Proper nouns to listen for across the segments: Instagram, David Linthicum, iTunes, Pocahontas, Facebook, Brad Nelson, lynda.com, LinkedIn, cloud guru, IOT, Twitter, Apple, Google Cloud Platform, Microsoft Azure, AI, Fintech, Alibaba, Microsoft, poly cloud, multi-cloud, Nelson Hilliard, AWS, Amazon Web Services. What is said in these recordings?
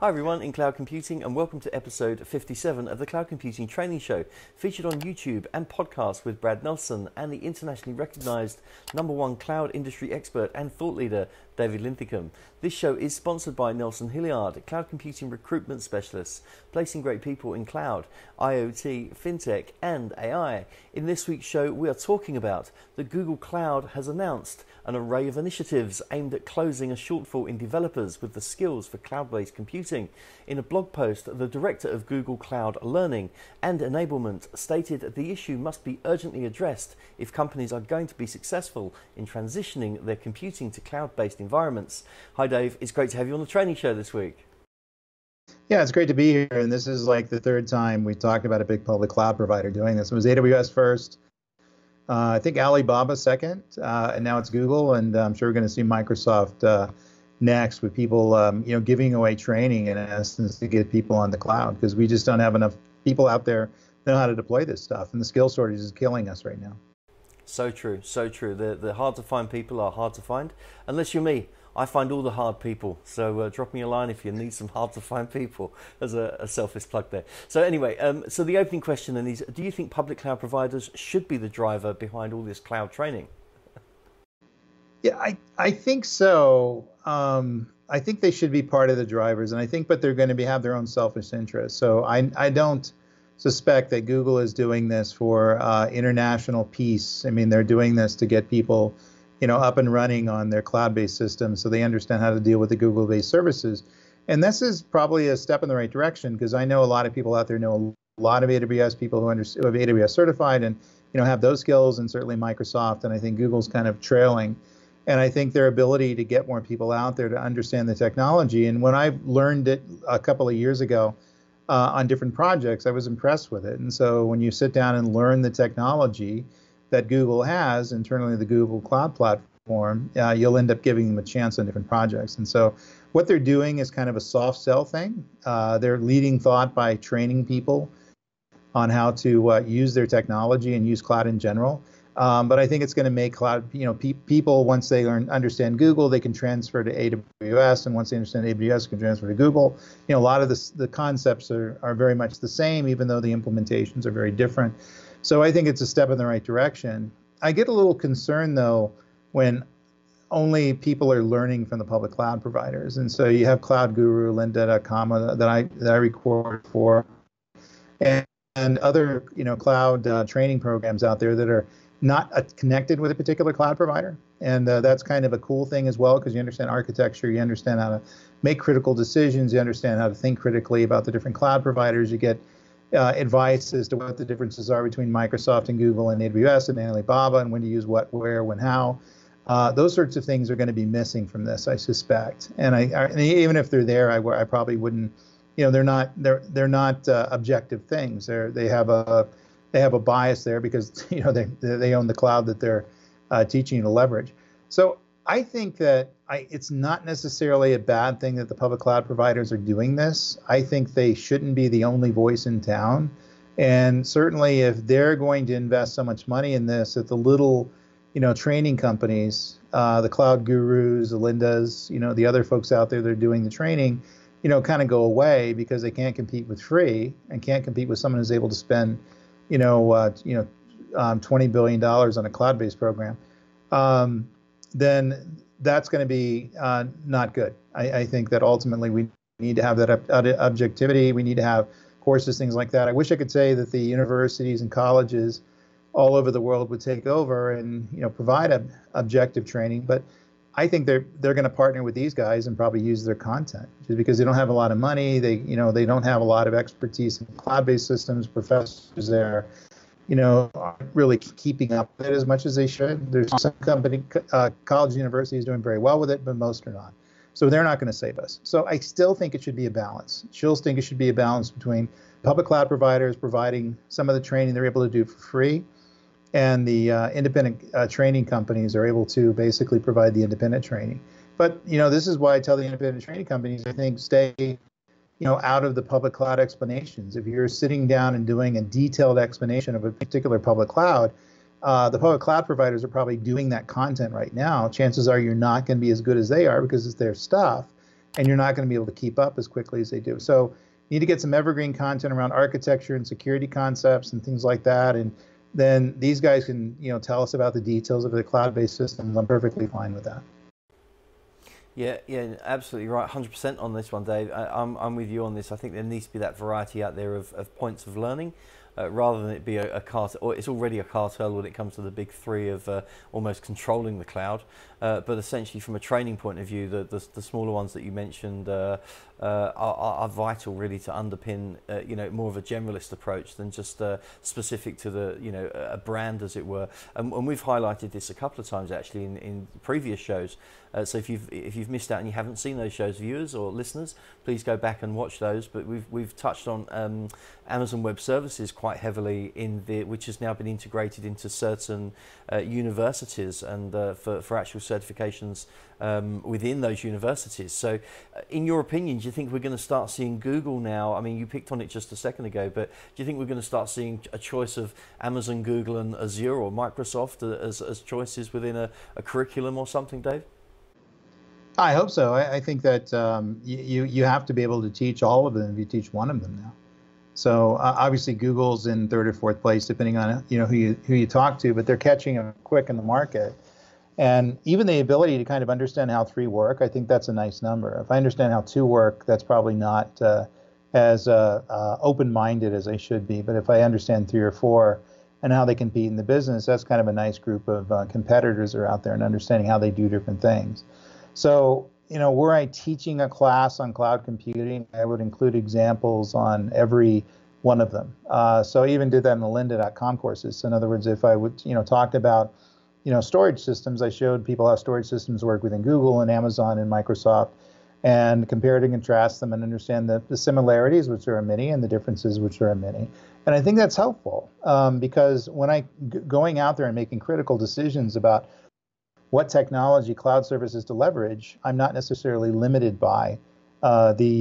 Hi everyone in cloud computing and welcome to episode 57 of the Cloud Computing Training Show, featured on YouTube and podcast with Brad Nelson and the internationally recognized #1 cloud industry expert and thought leader, David Linthicum. This show is sponsored by Nelson Hilliard, cloud computing recruitment specialist, placing great people in cloud, IoT, Fintech and AI. In this week's show, we are talking about that Google Cloud has announced an array of initiatives aimed at closing a shortfall in developers with the skills for cloud-based computing. In a blog post, the director of Google Cloud Learning and Enablement stated that the issue must be urgently addressed if companies are going to be successful in transitioning their computing to cloud-based environments. Hi Dave, it's great to have you on the training show this week. Yeah, it's great to be here, and this is like the third time we talked about a big public cloud provider doing this. It was AWS first, I think Alibaba second, and now it's Google, and I'm sure we're going to see Microsoft next, with people giving away training in essence to get people on the cloud, because we just don't have enough people out there that know how to deploy this stuff, and the skill shortage is killing us right now. So true, so true. The hard to find people are hard to find, unless you're me. I find all the hard people, so drop me a line if you need some hard to find people. As a selfish plug there. So anyway, so the opening question then is, do you think public cloud providers should be the driver behind all this cloud training? Yeah, I think so. I think they should be part of the drivers, and I think, but they're going to have their own selfish interests. So I don't suspect that Google is doing this for international peace. I mean, they're doing this to get people, you know, up and running on their cloud-based systems, so they understand how to deal with the Google-based services. And this is probably a step in the right direction, because I know a lot of people out there know a lot of AWS people who are AWS certified and, you know, have those skills, and certainly Microsoft, and I think Google's kind of trailing. And I think their ability to get more people out there to understand the technology. And when I learned it a couple of years ago on different projects, I was impressed with it. And so when you sit down and learn the technology that Google has internally, the Google Cloud Platform, you'll end up giving them a chance on different projects. And so what they're doing is kind of a soft sell thing. They're leading thought by training people on how to use their technology and use cloud in general. But I think it's going to make cloud, you know, people, once they understand Google, they can transfer to AWS, and once they understand AWS, they can transfer to Google. You know, a lot of the concepts are very much the same, even though the implementations are very different. So I think it's a step in the right direction. I get a little concerned, though, when only people are learning from the public cloud providers. And so you have cloud guru, lynda.com, that I record for, and other, you know, cloud training programs out there that are not connected with a particular cloud provider. And that's kind of a cool thing as well, because you understand architecture, you understand how to make critical decisions, you understand how to think critically about the different cloud providers. You get advice as to what the differences are between Microsoft and Google and AWS and Alibaba, and when to use what, where, when, how. Those sorts of things are going to be missing from this, I suspect. And and even if they're there, I probably wouldn't. You know, they're not objective things. They have a bias there, because you know they own the cloud that they're teaching you to leverage. So I think that it's not necessarily a bad thing that the public cloud providers are doing this. I think they shouldn't be the only voice in town. And certainly if they're going to invest so much money in this, that the little, you know, training companies, the cloud gurus, the Lyndas, you know, the other folks out there that are doing the training, you know, kind of go away, because they can't compete with free and can't compete with someone who's able to spend, $20 billion on a cloud-based program. Then that's going to be not good. I think that ultimately we need to have that objectivity. We need to have courses, things like that. I wish I could say that the universities and colleges all over the world would take over and, you know, provide objective training, but I think they're going to partner with these guys and probably use their content, just because they don't have a lot of money. They don't have a lot of expertise in cloud-based systems. Professors there, you know, aren't really keeping up with it as much as they should. There's some college, universities doing very well with it, but most are not. So they're not going to save us. So I still think it should be a balance. Still think it should be a balance between public cloud providers providing some of the training they're able to do for free, and the independent training companies are able to basically provide the independent training. But, you know, this is why I tell the independent training companies, I think, stay, you know, out of the public cloud explanations. If you're sitting down and doing a detailed explanation of a particular public cloud, the public cloud providers are probably doing that content right now. Chances are you're not going to be as good as they are, because it's their stuff. and you're not going to be able to keep up as quickly as they do. So you need to get some evergreen content around architecture and security concepts and things like that. And then these guys can, you know, tell us about the details of the cloud-based systems. I'm perfectly fine with that. Yeah, absolutely right. 100% on this one, Dave. I'm with you on this. I think there needs to be that variety out there of points of learning. Rather than it be a cartel, or it's already a cartel when it comes to the big three of almost controlling the cloud. But essentially, from a training point of view, the smaller ones that you mentioned are vital, really, to underpin you know, more of a generalist approach than just specific to the, you know, a brand, as it were. And we've highlighted this a couple of times actually in previous shows. So if you've missed out and you haven't seen those shows, viewers or listeners, please go back and watch those. But we've touched on Amazon Web Services quite heavily which has now been integrated into certain universities and for actual certifications within those universities. So in your opinion, do you think we're going to start seeing Google now? I mean, you picked on it just a second ago, but do you think we're going to start seeing a choice of Amazon, Google and Azure or Microsoft as choices within a curriculum or something, Dave? I hope so. I think that you have to be able to teach all of them if you teach one of them now. So obviously Google's in third or fourth place, depending on, you know, who you talk to, but they're catching them quick in the market. And even the ability to kind of understand how three work, I think that's a nice number. If I understand how two work, that's probably not as open-minded as I should be. But if I understand three or four and how they compete in the business, that's kind of a nice group of competitors that are out there and understanding how they do different things. So, you know, were I teaching a class on cloud computing, I would include examples on every one of them. So I even did that in the lynda.com courses. So in other words, if I would, you know, talked about, you know, storage systems, I showed people how storage systems work within Google and Amazon and Microsoft and compared and contrast them and understand the similarities, which there are many, and the differences, which there are many. And I think that's helpful because when going out there and making critical decisions about what technology, cloud services to leverage, I'm not necessarily limited by the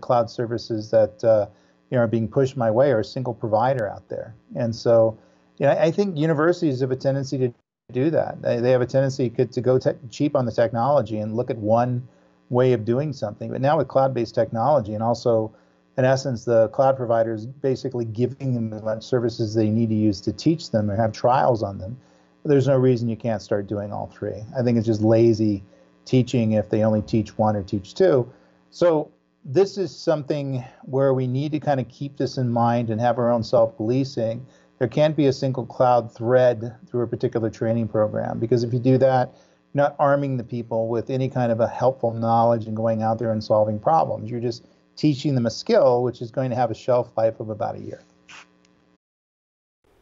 cloud services that you know, are being pushed my way or a single provider out there. And so, you know, I think universities have a tendency to do that. They have a tendency to go cheap on the technology and look at one way of doing something. But now with cloud-based technology and also, in essence, the cloud providers basically giving them as much services they need to use to teach them or have trials on them, there's no reason you can't start doing all three. I think it's just lazy teaching if they only teach one or teach two. So this is something where we need to kind of keep this in mind and have our own self-policing. There can't be a single cloud thread through a particular training program, because if you do that, you're not arming the people with any kind of a helpful knowledge and going out there and solving problems. You're just teaching them a skill, which is going to have a shelf life of about a year.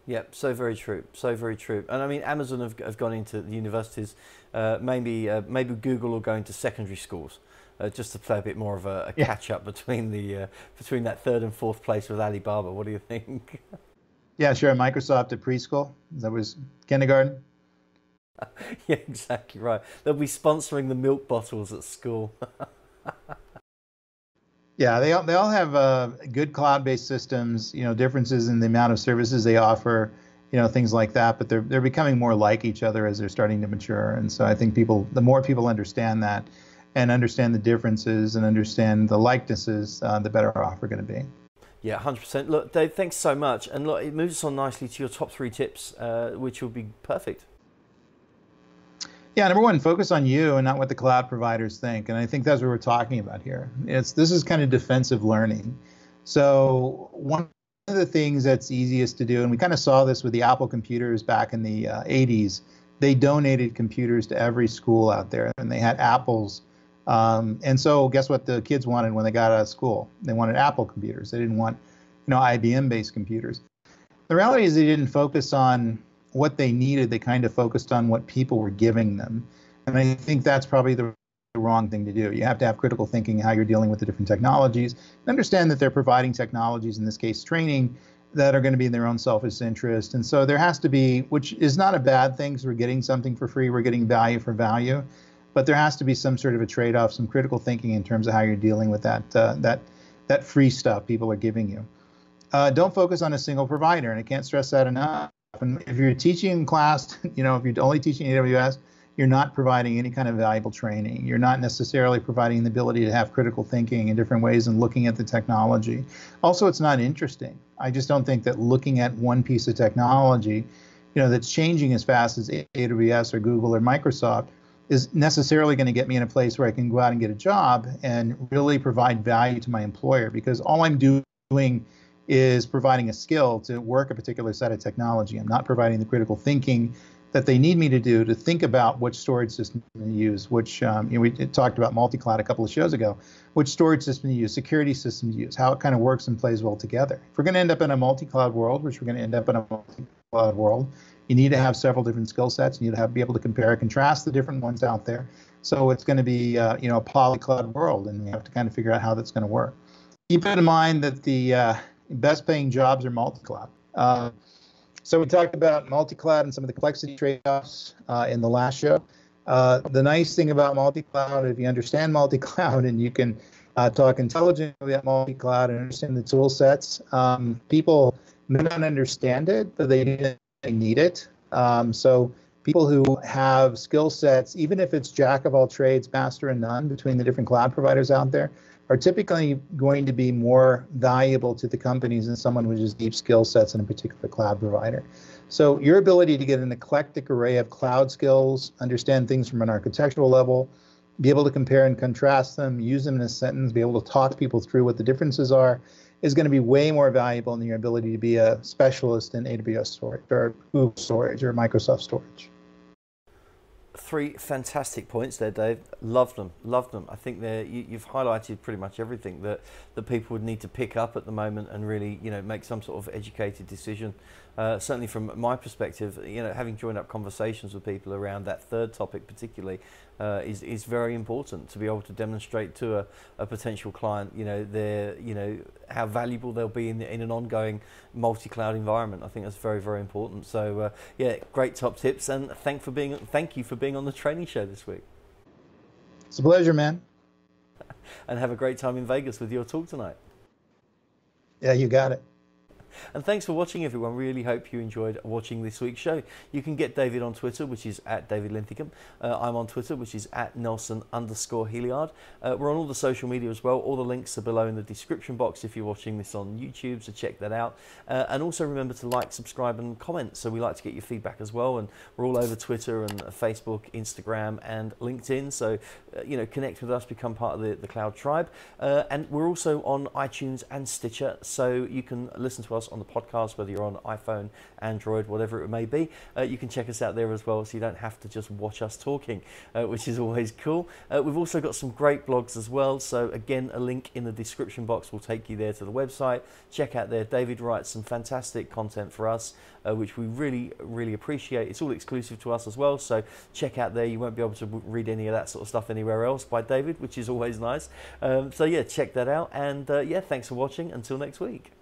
Yeah, so very true, so very true. And I mean, Amazon have gone into the universities, maybe Google will go into secondary schools, just to play a bit more of a catch-up between that third and fourth place with Alibaba. What do you think? Yeah, sure, Microsoft at preschool, that was kindergarten. Yeah, exactly right. They'll be sponsoring the milk bottles at school. Yeah, they all have good cloud-based systems, you know, differences in the amount of services they offer, you know, things like that. But they're becoming more like each other as they're starting to mature. And so I think the more people understand that and understand the differences and understand the likenesses, the better off we're going to be. Yeah, 100%. Look, Dave, thanks so much. And look, it moves us on nicely to your top three tips, which will be perfect. Yeah, number one, focus on you and not what the cloud providers think. And I think that's what we're talking about here. This is kind of defensive learning. So one of the things that's easiest to do, and we kind of saw this with the Apple computers back in the 80s, they donated computers to every school out there, and they had Apples. And so guess what the kids wanted when they got out of school? They wanted Apple computers. They didn't want, you know, IBM-based computers. The reality is they didn't focus on what they needed. They kind of focused on what people were giving them. And I think that's probably the wrong thing to do. You have to have critical thinking, how you're dealing with the different technologies, and understand that they're providing technologies, in this case training, that are going to be in their own selfish interest. And so there has to be, which is not a bad thing, because we're getting something for free, we're getting value for value, but there has to be some sort of a trade-off, some critical thinking in terms of how you're dealing with that free stuff people are giving you. Don't focus on a single provider, and I can't stress that enough. And if you're teaching class, you know, if you're only teaching AWS, you're not providing any kind of valuable training. You're not necessarily providing the ability to have critical thinking in different ways and looking at the technology. Also, it's not interesting. I just don't think that looking at one piece of technology, you know, that's changing as fast as AWS or Google or Microsoft is necessarily going to get me in a place where I can go out and get a job and really provide value to my employer, because all I'm doing is providing a skill to work a particular set of technology. I'm not providing the critical thinking that they need me to do to think about which storage system to use, which you know, we talked about multi-cloud a couple of shows ago, which storage system to use, security system to use, how it kind of works and plays well together. If we're going to end up in a multi-cloud world, which we're going to end up in a multi-cloud world, you need to have several different skill sets. You need to be able to compare and contrast the different ones out there. So it's going to be you know, a poly cloud world, and you have to kind of figure out how that's going to work. Keep in mind that the best paying jobs are multi-cloud. So we talked about multi-cloud and some of the complexity trade-offs in the last show. The nice thing about multi-cloud, if you understand multi-cloud and you can talk intelligently about multi-cloud and understand the tool sets, people may not understand it, but they need it. So people who have skill sets, even if it's jack of all trades, master of none between the different cloud providers out there, are typically going to be more valuable to the companies than someone with just deep skill sets in a particular cloud provider. So your ability to get an eclectic array of cloud skills, understand things from an architectural level, be able to compare and contrast them, use them in a sentence, be able to talk people through what the differences are, is going to be way more valuable than your ability to be a specialist in AWS storage or Google storage or Microsoft storage. Three fantastic points there, Dave. Love them, love them. I think you've highlighted pretty much everything that the people would need to pick up at the moment and really, you know, make some sort of educated decision. Certainly from my perspective, you know, having joined up conversations with people around that third topic particularly is very important to be able to demonstrate to a potential client, you know, their, you know, how valuable they'll be in an ongoing multi-cloud environment. I think that's very, very important. So yeah, great top tips, and thank you for being on the training show this week. It's a pleasure, man. And have a great time in Vegas with your talk tonight. Yeah, you got it. And thanks for watching, everyone. Really hope you enjoyed watching this week's show. You can get David on Twitter, which is at David Linthicum. I'm on Twitter, which is at Nelson_Hilliard. We're on all the social media as well. All the links are below in the description box if you're watching this on YouTube, so check that out. And also remember to like, subscribe and comment. So we like to get your feedback as well. And we're all over Twitter and Facebook, Instagram and LinkedIn. So, you know, connect with us, become part of the Cloud Tribe. And we're also on iTunes and Stitcher, so you can listen to us on the podcast, whether you're on iPhone, Android, whatever it may be. You can check us out there as well, so you don't have to just watch us talking, which is always cool. We've also got some great blogs as well, so again, a link in the description box will take you there to the website. Check out there. David writes some fantastic content for us, which we really, really appreciate. It's all exclusive to us as well, so check out there. You won't be able to read any of that sort of stuff anywhere else by David, which is always nice. So yeah, check that out, and yeah, thanks for watching. Until next week.